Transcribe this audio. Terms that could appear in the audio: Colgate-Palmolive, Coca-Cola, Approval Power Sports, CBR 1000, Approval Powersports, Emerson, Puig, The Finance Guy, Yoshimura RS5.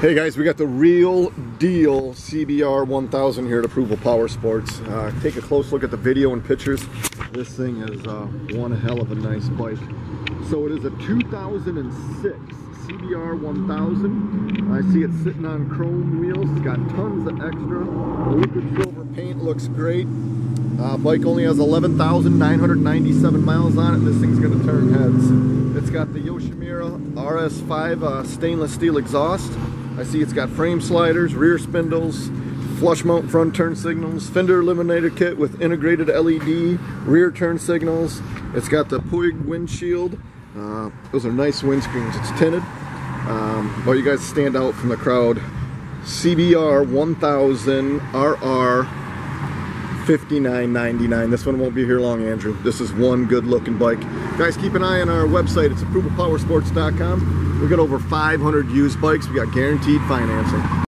Hey guys, we got the real deal CBR 1000 here at Approval Power Sports. Take a close look at the video and pictures. This thing is one hell of a nice bike. So it is a 2006 CBR 1000. I see it sitting on chrome wheels. It's got tons of extra. The liquid silver paint looks great. Bike only has 11,997 miles on it. This thing's going to turn heads. It's got the Yoshimura RS5 stainless steel exhaust. I see it's got frame sliders, rear spindles, flush mount front turn signals, fender eliminator kit with integrated LED, rear turn signals. It's got the Puig windshield. Those are nice windscreens. It's tinted. But you guys stand out from the crowd. CBR 1000 RR $59.99. This one won't be here long, Andrew. This is one good looking bike. Guys, keep an eye on our website. It's ApprovalPowersports.com. We got over 500 used bikes. We got guaranteed financing.